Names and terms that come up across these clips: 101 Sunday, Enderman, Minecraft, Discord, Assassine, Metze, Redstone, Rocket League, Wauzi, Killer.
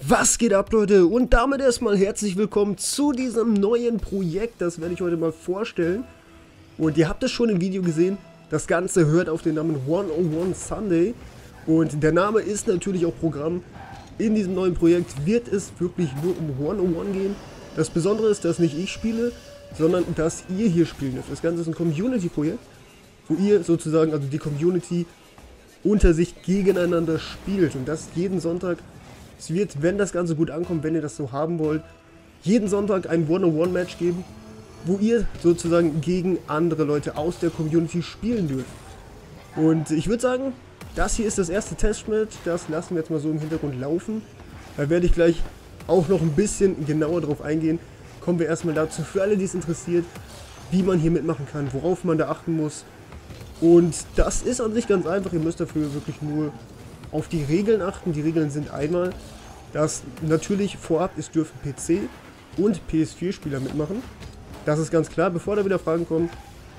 Was geht ab, Leute? Und damit erstmal herzlich willkommen zu diesem neuen Projekt. Das werde ich heute mal vorstellen. Und ihr habt es schon im Video gesehen. Das Ganze hört auf den Namen 101 Sunday. Und der Name ist natürlich auch Programm. In diesem neuen Projekt wird es wirklich nur um 101 gehen. Das Besondere ist, dass nicht ich spiele, sondern dass ihr hier spielen dürft. Das Ganze ist ein Community-Projekt, wo ihr sozusagen, also die Community, unter sich gegeneinander spielt. Und das jeden Sonntag. Es wird, wenn das Ganze gut ankommt, wenn ihr das so haben wollt, jeden Sonntag ein 101-Match geben, wo ihr sozusagen gegen andere Leute aus der Community spielen dürft. Und ich würde sagen, das hier ist das erste Testmatch, das lassen wir jetzt mal so im Hintergrund laufen. Da werde ich gleich auch noch ein bisschen genauer drauf eingehen. Kommen wir erstmal dazu, für alle, die es interessiert, wie man hier mitmachen kann, worauf man da achten muss. Und das ist an sich ganz einfach, ihr müsst dafür wirklich nur auf die Regeln achten. Die Regeln sind einmal, dass natürlich vorab es dürfen PC und PS4 Spieler mitmachen. Das ist ganz klar, bevor da wieder Fragen kommen.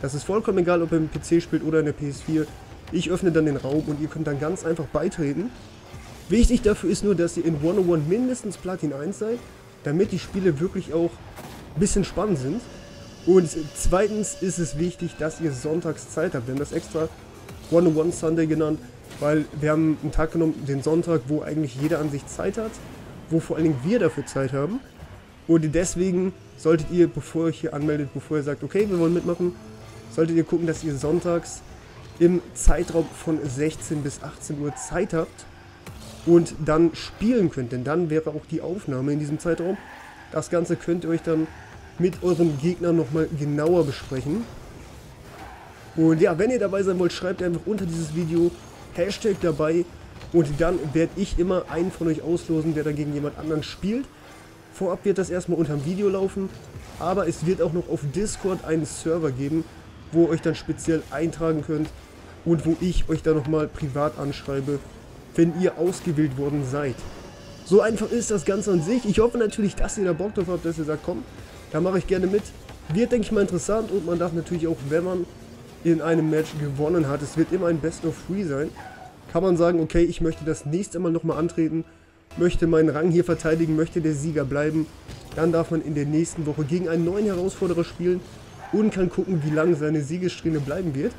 Das ist vollkommen egal, ob ihr im PC spielt oder in der PS4. Ich öffne dann den Raum und ihr könnt dann ganz einfach beitreten. Wichtig dafür ist nur, dass ihr in 101 mindestens Platin 1 seid, damit die Spiele wirklich auch ein bisschen spannend sind. Und zweitens ist es wichtig, dass ihr sonntags Zeit habt. Wir haben das extra 101 Sunday genannt, weil wir haben einen Tag genommen, den Sonntag, wo eigentlich jeder an sich Zeit hat, wo vor allen Dingen wir dafür Zeit haben. Und deswegen solltet ihr, bevor ihr euch hier anmeldet, bevor ihr sagt, okay, wir wollen mitmachen, solltet ihr gucken, dass ihr sonntags im Zeitraum von 16 bis 18 Uhr Zeit habt und dann spielen könnt. Denn dann wäre auch die Aufnahme in diesem Zeitraum. Das Ganze könnt ihr euch dann mit eurem Gegner nochmal genauer besprechen. Und ja, wenn ihr dabei sein wollt, schreibt einfach unter dieses Video Hashtag dabei und dann werde ich immer einen von euch auslosen, der dann gegen jemand anderen spielt. Vorab wird das erstmal unterm Video laufen, aber es wird auch noch auf Discord einen Server geben, wo ihr euch dann speziell eintragen könnt und wo ich euch dann nochmal privat anschreibe, wenn ihr ausgewählt worden seid. So einfach ist das Ganze an sich. Ich hoffe natürlich, dass ihr da Bock drauf habt, dass ihr sagt, komm, da mache ich gerne mit. Wird, denke ich mal, interessant und man darf natürlich auch, wenn man in einem Match gewonnen hat, es wird immer ein Best of 3 sein, kann man sagen, okay, ich möchte das nächste Mal nochmal antreten, möchte meinen Rang hier verteidigen, möchte der Sieger bleiben, dann darf man in der nächsten Woche gegen einen neuen Herausforderer spielen und kann gucken, wie lange seine Siegessträhne bleiben wird.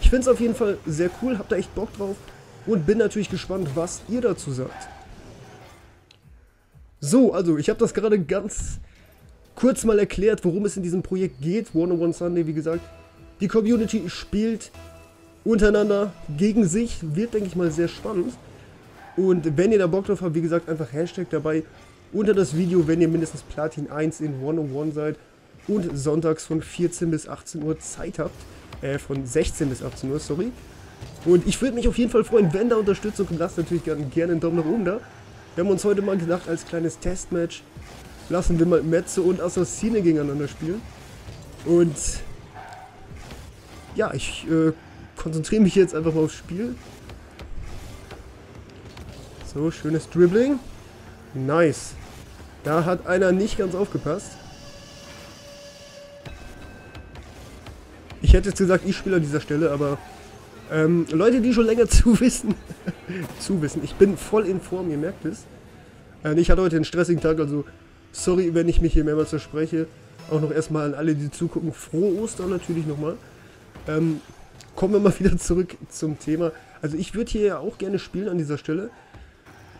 Ich finde es auf jeden Fall sehr cool, hab da echt Bock drauf und bin natürlich gespannt, was ihr dazu sagt. So, also ich habe das gerade ganz kurz mal erklärt, worum es in diesem Projekt geht, 101 Sunday, wie gesagt. Die Community spielt untereinander gegen sich, wird, denke ich mal, sehr spannend. Und wenn ihr da Bock drauf habt, wie gesagt, einfach Hashtag dabei unter das Video, wenn ihr mindestens Platin 1 in 101 seid und sonntags von 14 bis 18 Uhr Zeit habt, von 16 bis 18 Uhr, sorry. Und ich würde mich auf jeden Fall freuen, wenn da Unterstützung kommt, lasst natürlich gerne einen Daumen nach oben da. Wir haben uns heute mal gedacht, als kleines Testmatch lassen wir mal Metze und Assassine gegeneinander spielen. Und ja, ich konzentriere mich jetzt einfach mal aufs Spiel. So, schönes Dribbling. Nice. Da hat einer nicht ganz aufgepasst. Ich hätte jetzt gesagt, ich spiele an dieser Stelle, aber Leute, die schon länger zuwissen, ich bin voll in Form, ihr merkt es. Ich hatte heute einen stressigen Tag, also sorry, wenn ich mich hier mehrmals verspreche. Auch noch erstmal an alle, die zugucken, frohe Ostern natürlich nochmal. Kommen wir mal wieder zurück zum Thema. Also ich würde hier ja auch gerne spielen an dieser Stelle.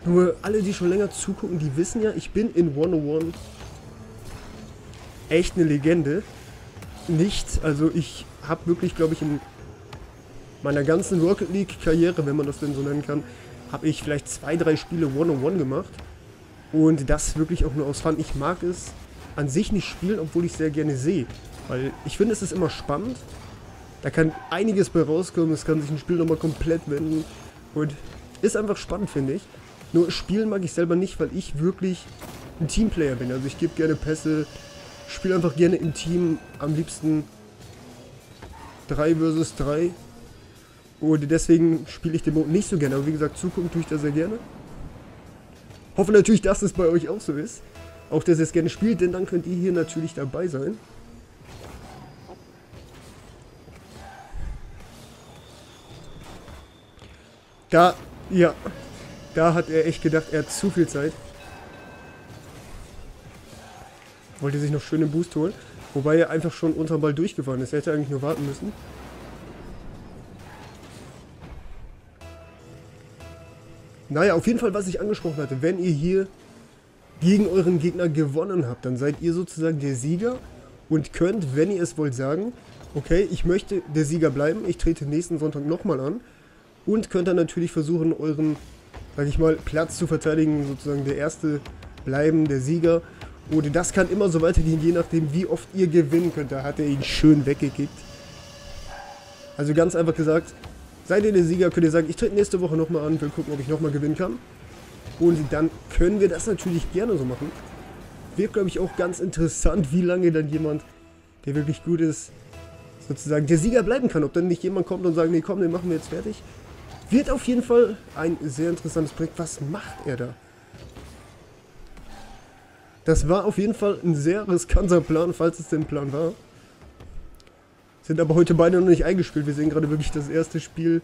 Nur alle, die schon länger zugucken, die wissen ja, ich bin in 101 echt eine Legende. Nicht, also ich habe wirklich, glaube ich, in meiner ganzen Rocket League Karriere, wenn man das denn so nennen kann, habe ich vielleicht 2, 3 Spiele 101 gemacht. Und das wirklich auch nur aus Fun. Ich mag es an sich nicht spielen, obwohl ich sehr gerne sehe. Weil ich finde, es ist immer spannend. Da kann einiges bei rauskommen, es kann sich ein Spiel nochmal komplett wenden und ist einfach spannend, finde ich. Nur spielen mag ich selber nicht, weil ich wirklich ein Teamplayer bin. Also ich gebe gerne Pässe, spiele einfach gerne im Team, am liebsten 3 versus 3. Und deswegen spiele ich den Mode nicht so gerne, aber wie gesagt, zugucken tue ich da sehr gerne. Hoffe natürlich, dass es bei euch auch so ist, auch dass ihr es gerne spielt, denn dann könnt ihr hier natürlich dabei sein. Da hat er echt gedacht, er hat zu viel Zeit. Wollte sich noch schön den Boost holen. Wobei er einfach schon unterm Ball durchgefahren ist. Er hätte eigentlich nur warten müssen. Naja, auf jeden Fall, was ich angesprochen hatte. Wenn ihr hier gegen euren Gegner gewonnen habt, dann seid ihr sozusagen der Sieger und könnt, wenn ihr es wollt, sagen, okay, ich möchte der Sieger bleiben, ich trete nächsten Sonntag nochmal an und könnt dann natürlich versuchen, euren, sag ich mal, Platz zu verteidigen, sozusagen der Erste bleiben, der Sieger. Und das kann immer so weitergehen, je nachdem, wie oft ihr gewinnen könnt. Da hat er ihn schön weggekickt. Also ganz einfach gesagt, seid ihr der Sieger, könnt ihr sagen, ich trete nächste Woche nochmal an, will gucken, ob ich nochmal gewinnen kann. Und dann können wir das natürlich gerne so machen. Wird, glaube ich, auch ganz interessant, wie lange dann jemand, der wirklich gut ist, sozusagen der Sieger bleiben kann. Ob dann nicht jemand kommt und sagt, nee, komm, den machen wir jetzt fertig. Wird auf jeden Fall ein sehr interessantes Projekt. Was macht er da? Das war auf jeden Fall ein sehr riskanter Plan, falls es denn ein Plan war. Sind aber heute beide noch nicht eingespielt. Wir sehen gerade wirklich das erste Spiel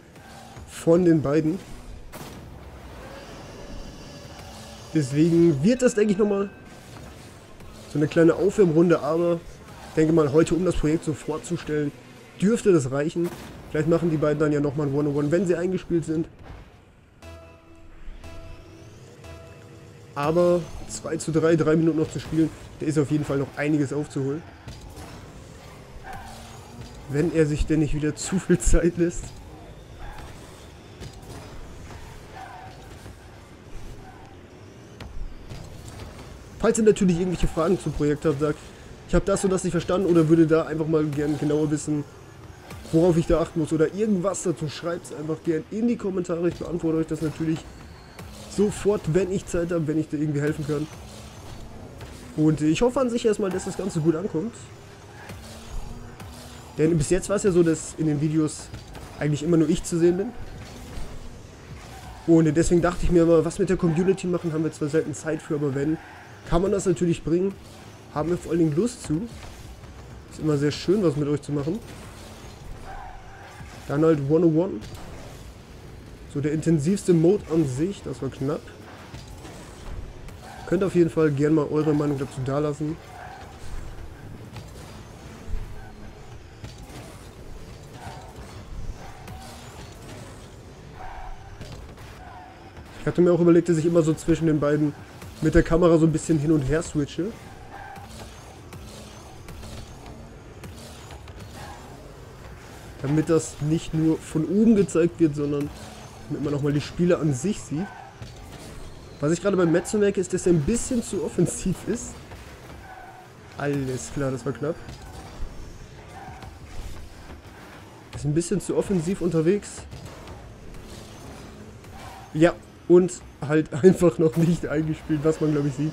von den beiden. Deswegen wird das, denke ich, nochmal so eine kleine Aufwärmrunde, aber ich denke mal, heute, um das Projekt so vorzustellen, dürfte das reichen. Vielleicht machen die beiden dann ja nochmal ein 101, wenn sie eingespielt sind. Aber 2:3, 3 Minuten noch zu spielen, da ist auf jeden Fall noch einiges aufzuholen. Wenn er sich denn nicht wieder zu viel Zeit lässt. Falls ihr natürlich irgendwelche Fragen zum Projekt habt, sagt, ich habe das und das nicht verstanden oder würde da einfach mal gerne genauer wissen, worauf ich da achten muss oder irgendwas dazu, schreibt es einfach gerne in die Kommentare. Ich beantworte euch das natürlich sofort, wenn ich Zeit habe, wenn ich da irgendwie helfen kann. Und ich hoffe an sich erstmal, dass das Ganze gut ankommt. Denn bis jetzt war es ja so, dass in den Videos eigentlich immer nur ich zu sehen bin. Und deswegen dachte ich mir immer, was mit der Community machen, haben wir zwar selten Zeit für, aber wenn, kann man das natürlich bringen. Haben wir vor allen Dingen Lust zu. Ist immer sehr schön, was mit euch zu machen. Dann halt 101. So der intensivste Mode an sich, das war knapp. Könnt auf jeden Fall gerne mal eure Meinung dazu dalassen. Ich hatte mir auch überlegt, dass ich immer so zwischen den beiden mit der Kamera so ein bisschen hin und her switche. Damit das nicht nur von oben gezeigt wird, sondern damit man auch mal die Spieler an sich sieht. Was ich gerade beim Metze merke, ist, dass er ein bisschen zu offensiv ist. Alles klar, das war knapp. Ist ein bisschen zu offensiv unterwegs. Ja. Und halt einfach noch nicht eingespielt, was man, glaube ich, sieht.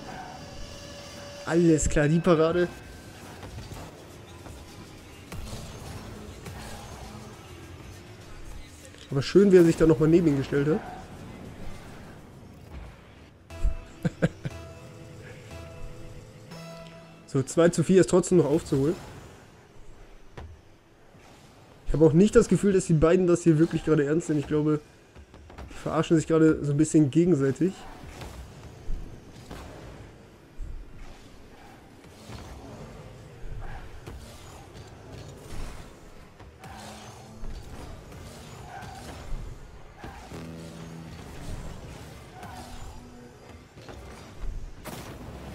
Alles klar, die Parade. Aber schön, wie er sich da nochmal neben ihn gestellt hat. So, 2:4 ist trotzdem noch aufzuholen. Ich habe auch nicht das Gefühl, dass die beiden das hier wirklich gerade ernst sind. Ich glaube, verarschen sich gerade so ein bisschen gegenseitig.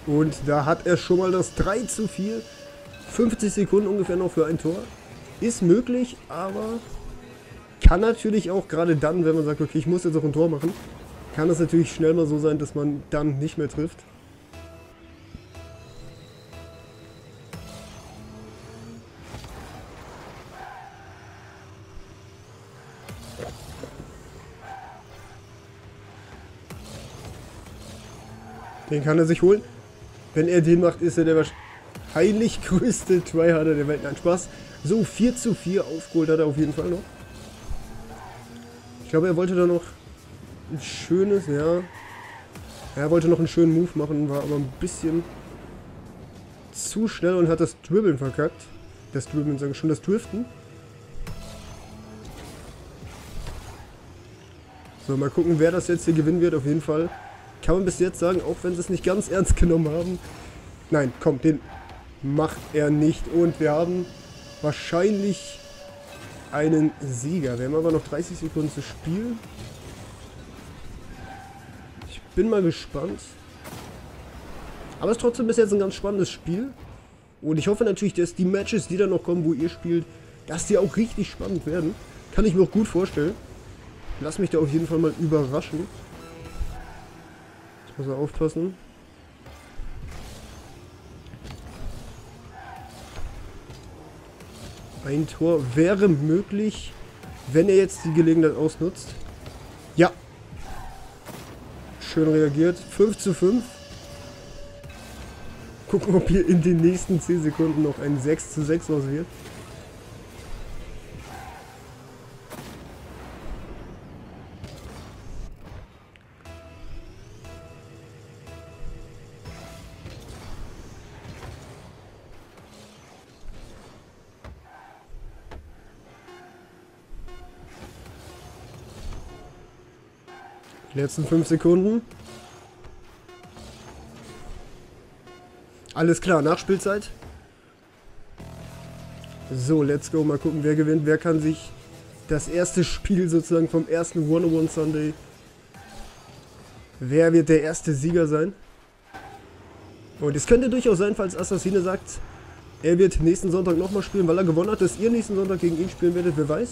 Und da hat er schon mal das 3:4. 50 Sekunden ungefähr noch für ein Tor. Ist möglich, aber kann natürlich auch gerade dann, wenn man sagt, okay, ich muss jetzt auch ein Tor machen, kann es natürlich schnell mal so sein, dass man dann nicht mehr trifft. Den kann er sich holen. Wenn er den macht, ist er der wahrscheinlich größte Tryharder der Welt. Nein, Spaß. So, 4:4 aufgeholt hat er auf jeden Fall noch. Ich glaube, er wollte da noch ein schönes, ja. Er wollte noch einen schönen Move machen, war aber ein bisschen zu schnell und hat das Dribbeln verkackt. Das Dribbeln, sage ich schon, das Driften. So, mal gucken, wer das jetzt hier gewinnen wird. Auf jeden Fall kann man bis jetzt sagen, auch wenn sie es nicht ganz ernst genommen haben, Nein, komm, den macht er nicht. Und wir haben wahrscheinlich einen Sieger. Wir haben aber noch 30 Sekunden zu spielen. Ich bin mal gespannt. Aber es ist trotzdem bis jetzt ein ganz spannendes Spiel. Und ich hoffe natürlich, dass die Matches, die da noch kommen, wo ihr spielt, dass die auch richtig spannend werden. Kann ich mir auch gut vorstellen. Lass mich da auf jeden Fall mal überraschen. Ich muss da aufpassen. Ein Tor wäre möglich, wenn er jetzt die Gelegenheit ausnutzt. Ja. Schön reagiert. 5:5. Gucken, ob hier in den nächsten 10 Sekunden noch ein 6:6 raus wird. Die letzten 5 Sekunden. Alles klar, Nachspielzeit. So, let's go. Mal gucken, wer gewinnt. Wer kann sich das erste Spiel sozusagen vom ersten 101 Sunday... Wer wird der erste Sieger sein? Und es könnte durchaus sein, falls Assassine sagt, er wird nächsten Sonntag nochmal spielen, weil er gewonnen hat, dass ihr nächsten Sonntag gegen ihn spielen werdet. Wer weiß.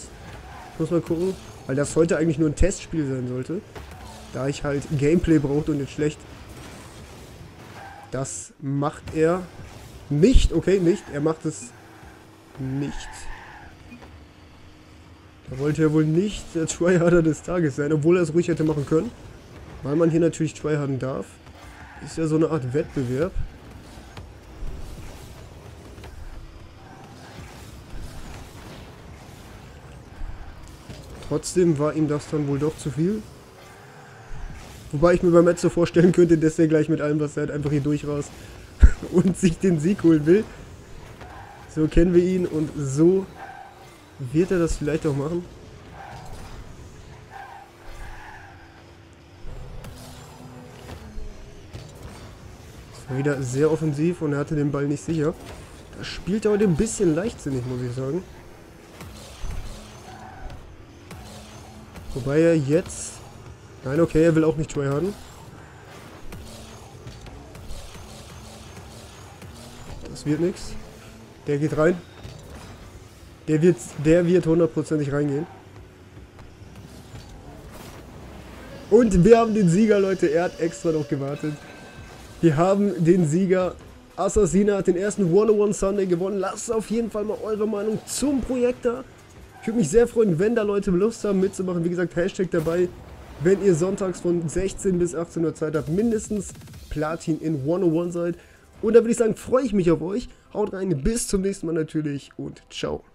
Ich muss mal gucken, weil das heute eigentlich nur ein Testspiel sein sollte. Da ich halt Gameplay brauchte und jetzt schlecht... Das macht er nicht. Okay, nicht. Er macht es nicht. Da wollte er wohl nicht der Tryharder des Tages sein, obwohl er es ruhig hätte machen können. Weil man hier natürlich tryharden darf. Ist ja so eine Art Wettbewerb. Trotzdem war ihm das dann wohl doch zu viel. Wobei ich mir bei Metze vorstellen könnte, dass er gleich mit allem, was er hat, einfach hier durchrast und sich den Sieg holen will. So kennen wir ihn und so wird er das vielleicht auch machen. Das war wieder sehr offensiv und er hatte den Ball nicht sicher. Das spielt er heute ein bisschen leichtsinnig, muss ich sagen. Wobei er jetzt... Nein, okay, er will auch nicht tryharden. Das wird nichts. Der geht rein. Der wird hundertprozentig reingehen. Und wir haben den Sieger, Leute. Er hat extra noch gewartet. Wir haben den Sieger. Assassine hat den ersten 101 Sunday gewonnen. Lasst auf jeden Fall mal eure Meinung zum Projekt da. Ich würde mich sehr freuen, wenn da Leute Lust haben mitzumachen. Wie gesagt, Hashtag dabei. Wenn ihr sonntags von 16 bis 18 Uhr Zeit habt, mindestens Platin in 101 seid. Und da würde ich sagen, freue ich mich auf euch. Haut rein, bis zum nächsten Mal natürlich und ciao.